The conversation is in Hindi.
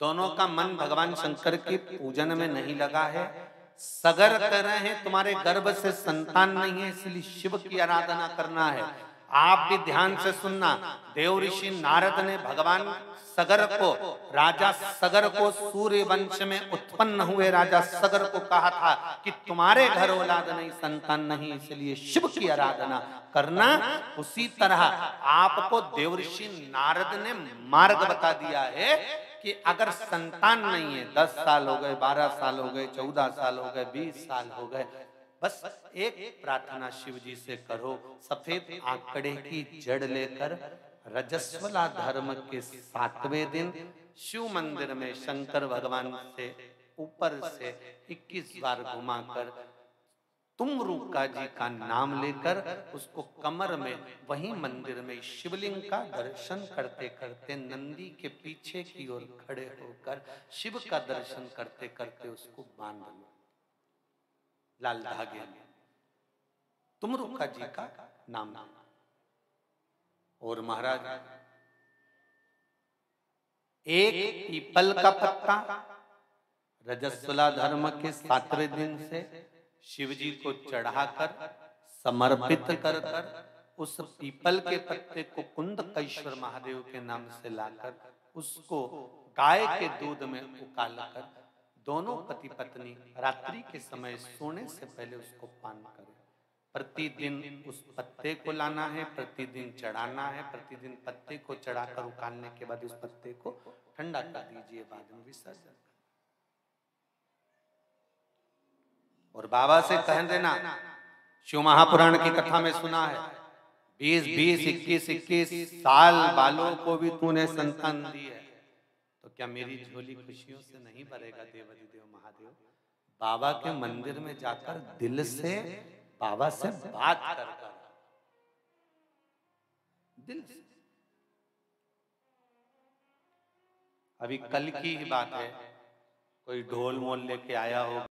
दोनों का मन भगवान शंकर के पूजन में नहीं लगा है। सगर कह रहे हैं तुम्हारे गर्भ से संतान नहीं है, इसलिए शिव की आराधना करना है। आप भी ध्यान से सुनना, देवर्षि नारद ने भगवान सगर को, राजा सगर को, सूर्य वंश में उत्पन्न हुए राजा सगर को कहा था कि तुम्हारे घर औलाद नहीं, संतान नहीं, इसलिए शिव की आराधना करना। उसी तरह आपको देवर्षि नारद ने मार्ग बता दिया है कि अगर संतान नहीं है, 10 साल हो गए, 12 साल हो गए, 14 साल हो गए, 20 साल हो गए, बस एक प्रार्थना शिव जी से करो, सफेद आंकड़े की जड़ लेकर रजस्वला धर्म के 7वें दिन शिव मंदिर में शंकर भगवान से ऊपर से 21 बार घुमाकर तुम रूका जी का नाम लेकर उसको कमर में वहीं मंदिर में शिवलिंग का दर्शन करते करते, नंदी के पीछे की ओर खड़े होकर शिव का दर्शन करते करते उसको बांध लो लाल धागे में, तुम रूका जी का नाम नाम। और महाराज एक पीपल का पत्ता रजस्वला धर्म के 7वें दिन से शिव जी को चढ़ाकर समर्पित कर उस पीपल के पत्ते को कुंद कैश्वर महादेव के नाम से लाकर उसको गाय के दूध में उकालकर दोनों पति पत्नी रात्रि के समय सोने से पहले उसको पान करें। प्रतिदिन उस पत्ते को लाना है, प्रतिदिन चढ़ाना है, प्रतिदिन पत्ते को चढ़ाकर उकालने के बाद उस पत्ते को ठंडा कर दीजिए, बाद में विसर्जन। और बाबा से कह देना, शिव महापुराण की कथा में सुना है 20, 20, 21, 21 साल बालों को भी तूने संतान दी है, तो क्या मेरी झोली खुशियों से नहीं भरेगा देवाधिदेव महादेव? बाबा के मंदिर में जाकर दिल से बाबा से बात करकर दिल से। अभी कल की ही बात है, कोई ढोल मोल लेके आया होगा।